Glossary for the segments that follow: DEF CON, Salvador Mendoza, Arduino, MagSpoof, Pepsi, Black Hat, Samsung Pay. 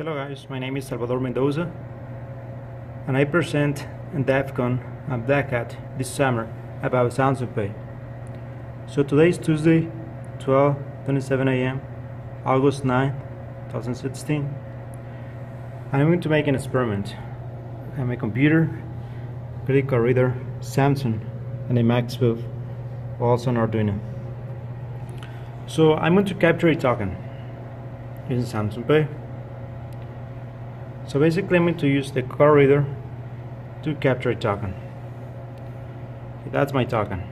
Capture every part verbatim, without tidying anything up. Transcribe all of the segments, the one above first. Hello guys, my name is Salvador Mendoza and I present in DEF CON at Black Hat this summer about Samsung Pay. So today is Tuesday, twelve twenty-seven a m August ninth, twenty sixteen. I'm going to make an experiment. I have a computer, critical reader, Samsung, and a MagSpoof, also an Arduino. So I'm going to capture a token using Samsung Pay. So basically I'm going to use the card reader to capture a token. Okay, that's my token.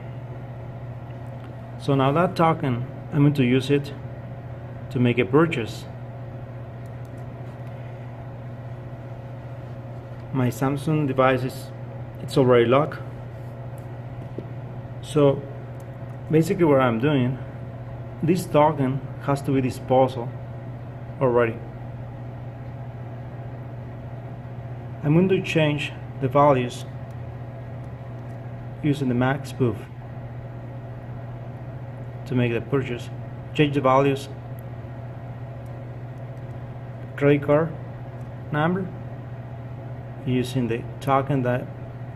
So now that token, I'm going to use it to make a purchase. My Samsung device is it's already locked. So basically what I'm doing, this token has to be disposed already. I'm going to change the values using the MagSpoof to make the purchase. Change the values, credit card number using the token that,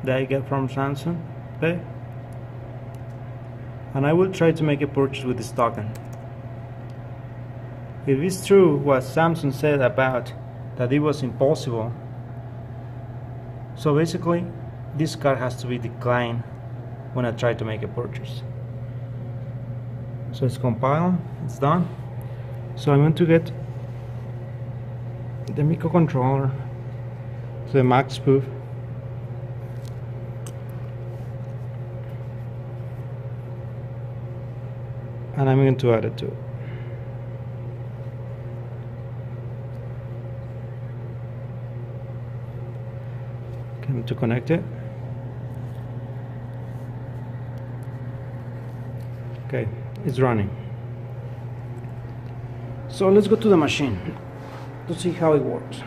that I get from Samsung Pay, and I will try to make a purchase with this token. If it's true what Samsung said about that it was impossible, so basically, this card has to be declined when I try to make a purchase. So it's compiled, it's done. So I'm going to get the microcontroller, so the MagSpoof. And I'm going to add it to it. To connect it. Okay, it's running. So let's go to the machine to see how it works.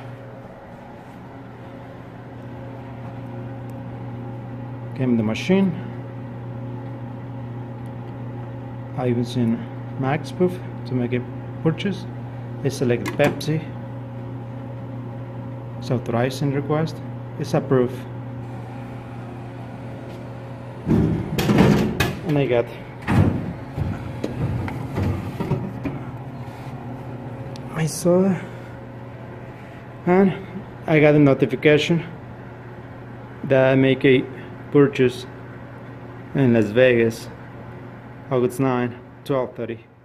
Came the machine. I was in MagSpoof to make a purchase. I select Pepsi. It's authorizing request. It's approved, and I got my soda, and I got a notification that I make a purchase in Las Vegas, August ninth, twelve thirty.